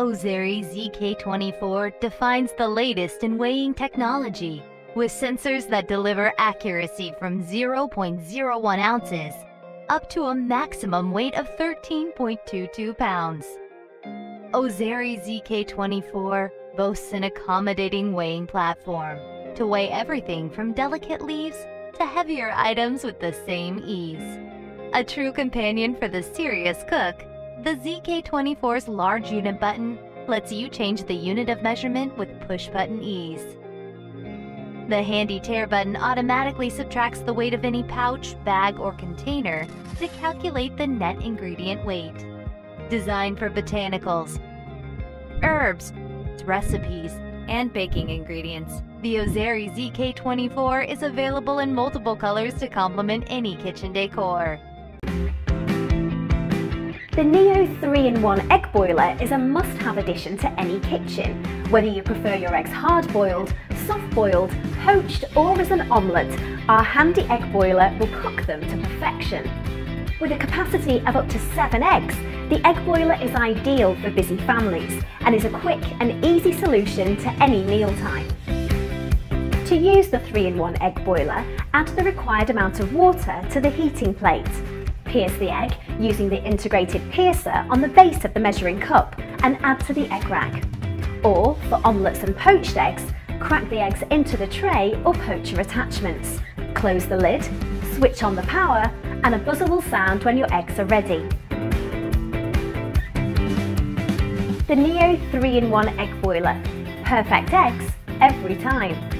Ozeri ZK24 defines the latest in weighing technology, with sensors that deliver accuracy from 0.01 ounces up to a maximum weight of 13.22 pounds. Ozeri ZK24 boasts an accommodating weighing platform to weigh everything from delicate leaves to heavier items with the same ease. A true companion for the serious cook, the ZK24's large unit button lets you change the unit of measurement with push-button ease. The handy tear button automatically subtracts the weight of any pouch, bag, or container to calculate the net ingredient weight. Designed for botanicals, herbs, recipes, and baking ingredients, the Ozeri ZK24 is available in multiple colors to complement any kitchen decor. The Neo 3-in-1 Egg Boiler is a must-have addition to any kitchen. Whether you prefer your eggs hard-boiled, soft-boiled, poached, or as an omelette, our handy egg boiler will cook them to perfection. With a capacity of up to 7 eggs, the egg boiler is ideal for busy families and is a quick and easy solution to any mealtime. To use the 3-in-1 egg boiler, add the required amount of water to the heating plate. Pierce the egg using the integrated piercer on the base of the measuring cup and add to the egg rack. Or, for omelettes and poached eggs, crack the eggs into the tray or poacher attachments. Close the lid, switch on the power, and a buzzer will sound when your eggs are ready. The Neo 3-in-1 Egg Boiler. Perfect eggs every time.